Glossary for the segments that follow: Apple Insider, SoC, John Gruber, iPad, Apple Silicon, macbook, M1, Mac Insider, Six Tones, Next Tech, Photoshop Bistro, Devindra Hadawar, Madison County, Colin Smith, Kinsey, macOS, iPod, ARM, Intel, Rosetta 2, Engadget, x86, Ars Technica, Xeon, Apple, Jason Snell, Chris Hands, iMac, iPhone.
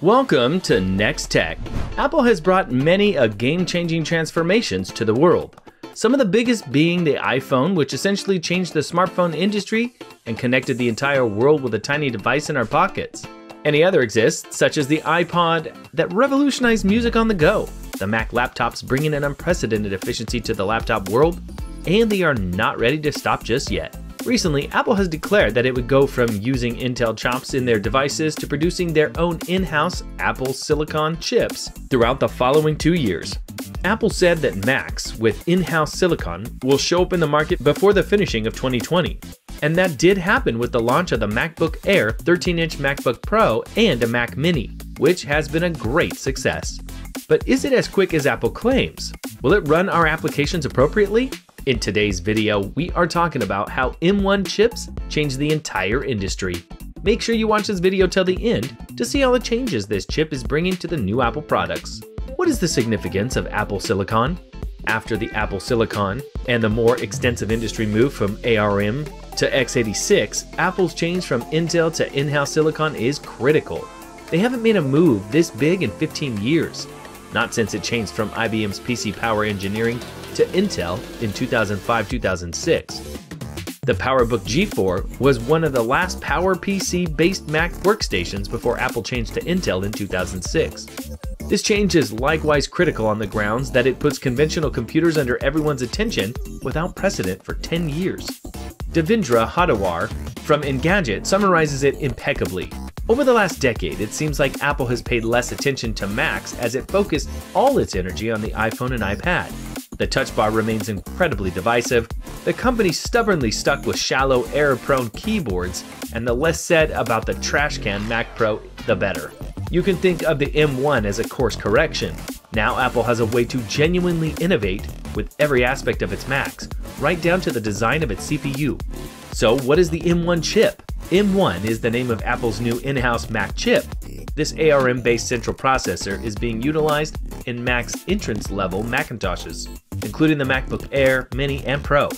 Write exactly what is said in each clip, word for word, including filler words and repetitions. Welcome to Next Tech. Apple has brought many a game-changing transformations to the world. Some of the biggest being the iPhone, which essentially changed the smartphone industry and connected the entire world with a tiny device in our pockets. Any other exists, such as the iPod that revolutionized music on the go, the Mac laptops bringing an unprecedented efficiency to the laptop world, and they are not ready to stop just yet. Recently, Apple has declared that it would go from using Intel chips in their devices to producing their own in-house Apple Silicon chips throughout the following two years. Apple said that Macs with in-house silicon will show up in the market before the finishing of twenty twenty. And that did happen with the launch of the MacBook Air, thirteen inch MacBook Pro, and a Mac Mini, which has been a great success. But is it as quick as Apple claims? Will it run our applications appropriately? In today's video, we are talking about how M one chips change the entire industry. Make sure you watch this video till the end to see all the changes this chip is bringing to the new Apple products. What is the significance of Apple Silicon? After the Apple Silicon and the more extensive industry move from ARM to x eighty-six, Apple's change from Intel to in-house silicon is critical. They haven't made a move this big in fifteen years. Not since it changed from I B M's P C power engineering to Intel in two thousand five to two thousand six. The PowerBook G four was one of the last PowerPC-based Mac workstations before Apple changed to Intel in two thousand six. This change is likewise critical on the grounds that it puts conventional computers under everyone's attention without precedent for ten years. Devindra Hadawar from Engadget summarizes it impeccably. Over the last decade, it seems like Apple has paid less attention to Macs as it focused all its energy on the iPhone and iPad. The touch bar remains incredibly divisive, the company stubbornly stuck with shallow, error-prone keyboards, and the less said about the trash can Mac Pro, the better. You can think of the M one as a course correction. Now Apple has a way to genuinely innovate with every aspect of its Macs, right down to the design of its C P U. So what is the M one chip? M one is the name of Apple's new in-house Mac chip. This ARM-based central processor is being utilized in Mac's entrance-level Macintoshes, including the MacBook Air, Mini, and Pro.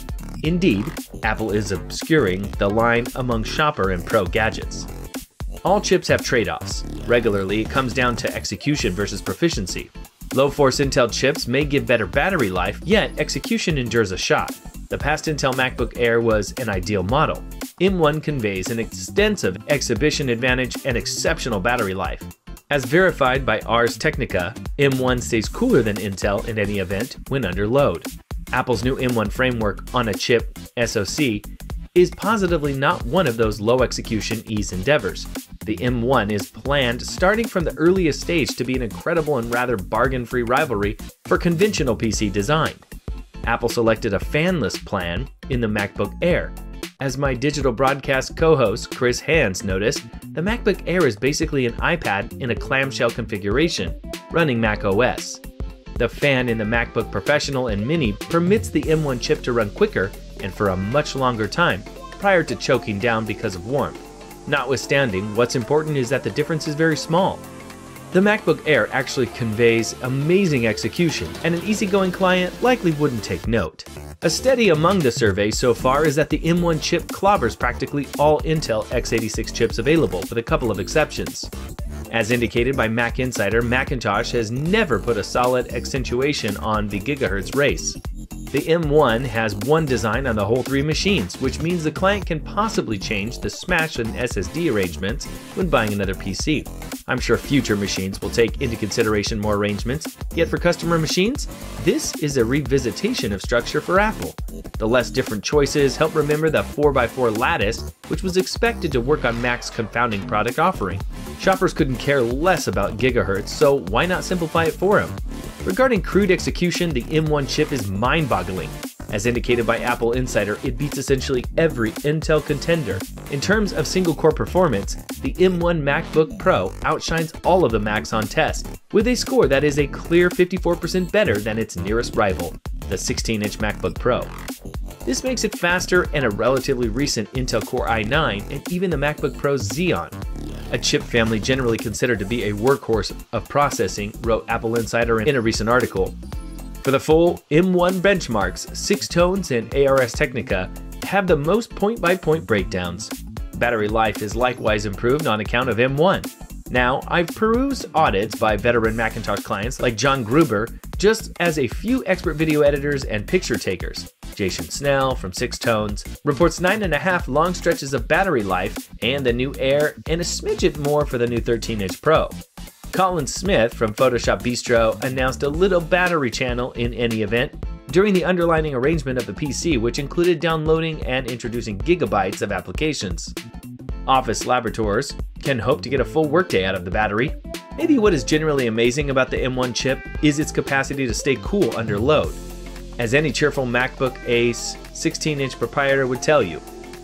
Indeed, Apple is obscuring the line among shopper and pro gadgets. All chips have trade-offs. Regularly, it comes down to execution versus proficiency. Low-force Intel chips may give better battery life, yet execution endures a shot. The past Intel MacBook Air was an ideal model. M one conveys an extensive exhibition advantage and exceptional battery life. As verified by Ars Technica, M one stays cooler than Intel in any event when under load. Apple's new M one framework on a chip, S O C, is positively not one of those low execution ease endeavors. The M one is planned starting from the earliest stage to be an incredible and rather bargain-free rivalry for conventional P C design. Apple selected a fanless plan in the MacBook Air. As my digital broadcast co-host Chris Hands noticed, the MacBook Air is basically an iPad in a clamshell configuration, running macOS. The fan in the MacBook Professional and Mini permits the M one chip to run quicker and for a much longer time prior to choking down because of warmth. Notwithstanding, what's important is that the difference is very small. The MacBook Air actually conveys amazing execution, and an easygoing client likely wouldn't take note. A study among the survey so far is that the M one chip clobbers practically all Intel x eighty-six chips available, with a couple of exceptions. As indicated by Mac Insider, Macintosh has never put a solid accentuation on the gigahertz race. The M one has one design on the whole three machines, which means the client can possibly change the SMASH and S S D arrangements when buying another P C. I'm sure future machines will take into consideration more arrangements, yet for customer machines, this is a revisitation of structure for Apple. The less different choices help remember the four by four lattice, which was expected to work on Mac's confounding product offering. Shoppers couldn't care less about gigahertz, so why not simplify it for them? Regarding crude execution, the M one chip is mind-boggling. As indicated by Apple Insider, it beats essentially every Intel contender. In terms of single-core performance, the M one MacBook Pro outshines all of the Macs on test, with a score that is a clear fifty-four percent better than its nearest rival, the sixteen inch MacBook Pro. This makes it faster and a relatively recent Intel Core i nine and even the MacBook Pro's Xeon. A chip family generally considered to be a workhorse of processing, wrote Apple Insider in a recent article. For the full M one benchmarks, Six Tones and Ars Technica have the most point-by-point breakdowns. Battery life is likewise improved on account of M one. Now, I've perused audits by veteran Macintosh clients like John Gruber, just as a few expert video editors and picture takers. Jason Snell from Six Tones reports nine and a half long stretches of battery life and the new Air, and a smidget more for the new thirteen inch Pro. Colin Smith from Photoshop Bistro announced a little battery channel in any event during the underlining arrangement of the P C, which included downloading and introducing gigabytes of applications. Office laboratories can hope to get a full workday out of the battery. Maybe what is generally amazing about the M one chip is its capacity to stay cool under load. As any cheerful MacBook Ace sixteen inch proprietor would tell you,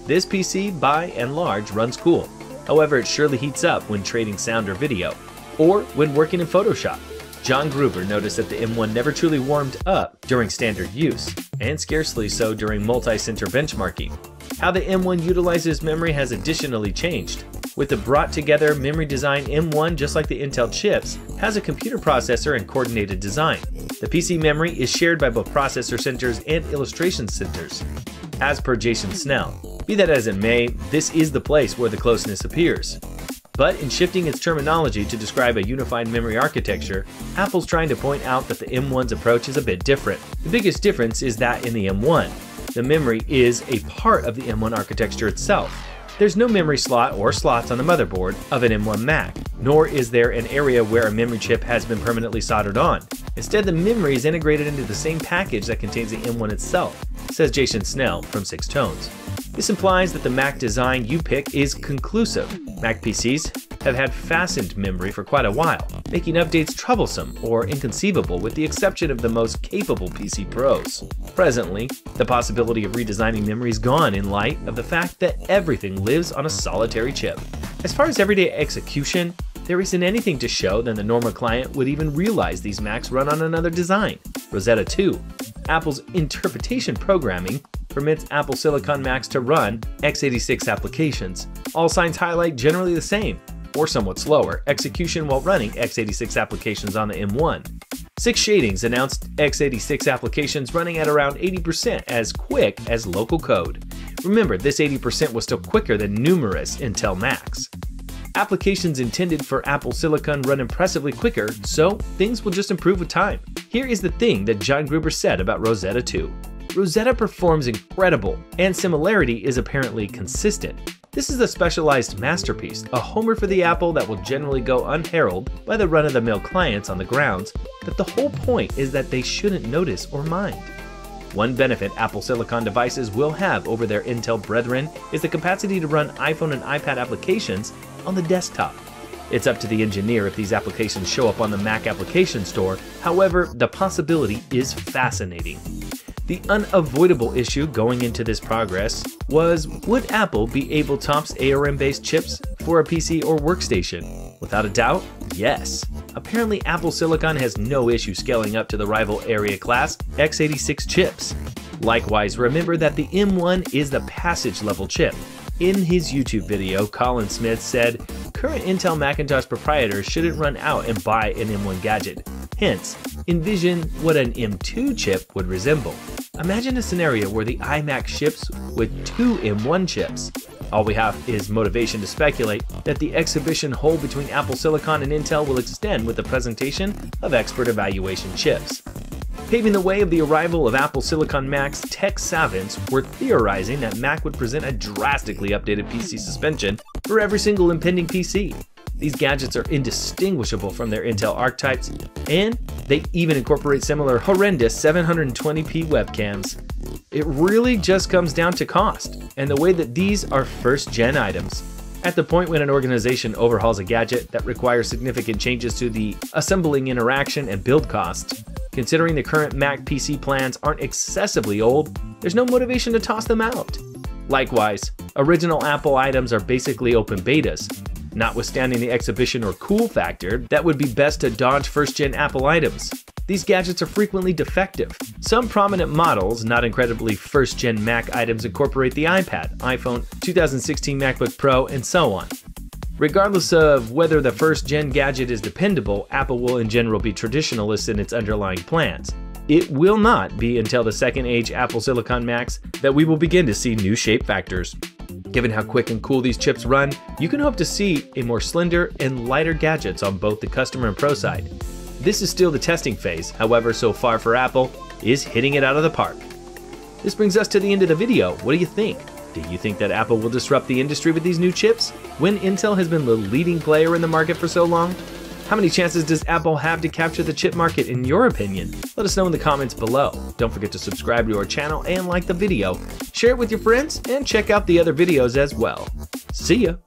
this P C by and large runs cool. However, it surely heats up when trading sound or video, or when working in Photoshop. John Gruber noticed that the M one never truly warmed up during standard use, and scarcely so during multi-center benchmarking. How the M one utilizes memory has additionally changed. With the brought together memory design, M one, just like the Intel chips, has a computer processor and coordinated design. The P C memory is shared by both processor centers and illustration centers, as per Jason Snell. Be that as it may, this is the place where the closeness appears. But in shifting its terminology to describe a unified memory architecture, Apple's trying to point out that the M one's approach is a bit different. The biggest difference is that in the M one, the memory is a part of the M one architecture itself. There's no memory slot or slots on the motherboard of an M one Mac, nor is there an area where a memory chip has been permanently soldered on. Instead, the memory is integrated into the same package that contains the M one itself, says Jason Snell from Six Tones. This implies that the Mac design you pick is conclusive. Mac P Cs have had fastened memory for quite a while, making updates troublesome or inconceivable with the exception of the most capable P C pros. Presently, the possibility of redesigning memory is gone in light of the fact that everything lives on a solitary chip. As far as everyday execution, there isn't anything to show that the normal client would even realize these Macs run on another design. Rosetta two, Apple's interpretation programming, permits Apple Silicon Macs to run x eighty-six applications. All signs highlight generally the same, or somewhat slower, execution while running x eighty-six applications on the M one. Six Shadings announced x eighty-six applications running at around eighty percent as quick as local code. Remember, this eighty percent was still quicker than numerous Intel Macs. Applications intended for Apple Silicon run impressively quicker, so things will just improve with time. Here is the thing that John Gruber said about Rosetta two. Rosetta performs incredible, and similarity is apparently consistent. This is a specialized masterpiece, a homer for the Apple that will generally go unheralded by the run-of-the-mill clients on the grounds, but the whole point is that they shouldn't notice or mind. One benefit Apple Silicon devices will have over their Intel brethren is the capacity to run iPhone and iPad applications on the desktop. It's up to the engineer if these applications show up on the Mac application store, however, the possibility is fascinating. The unavoidable issue going into this progress was, would Apple be able to tops A R M-based chips for a P C or workstation? Without a doubt, yes. Apparently, Apple Silicon has no issue scaling up to the rival area class x eighty-six chips. Likewise, remember that the M one is the passage-level chip. In his YouTube video, Colin Smith said, current Intel Macintosh proprietors shouldn't run out and buy an M one gadget. Hence, envision what an M two chip would resemble. Imagine a scenario where the iMac ships with two M one chips. All we have is motivation to speculate that the exhibition hole between Apple Silicon and Intel will extend with the presentation of expert evaluation chips. Paving the way of the arrival of Apple Silicon Mac's tech savants were theorizing that Mac would present a drastically updated P C suspension for every single impending P C. These gadgets are indistinguishable from their Intel archetypes, and they even incorporate similar horrendous seven twenty p webcams. It really just comes down to cost, and the way that these are first-gen items. At the point when an organization overhauls a gadget that requires significant changes to the assembling interaction and build cost, considering the current Mac P C plans aren't excessively old, there's no motivation to toss them out. Likewise, original Apple items are basically open betas, notwithstanding the exhibition or cool factor that would be best to dodge first-gen Apple items. These gadgets are frequently defective. Some prominent models, not incredibly first-gen Mac items, incorporate the iPad, iPhone, two thousand sixteen MacBook Pro, and so on. Regardless of whether the first-gen gadget is dependable, Apple will in general be traditionalist in its underlying plans. It will not be until the second age Apple Silicon Macs that we will begin to see new shape factors. Given how quick and cool these chips run, you can hope to see a more slender and lighter gadgets on both the customer and pro side. This is still the testing phase, however, so far for Apple is hitting it out of the park. This brings us to the end of the video. What do you think? Do you think that Apple will disrupt the industry with these new chips, when Intel has been the leading player in the market for so long? How many chances does Apple have to capture the chip market in your opinion? Let us know in the comments below. Don't forget to subscribe to our channel and like the video. Share it with your friends and check out the other videos as well. See ya!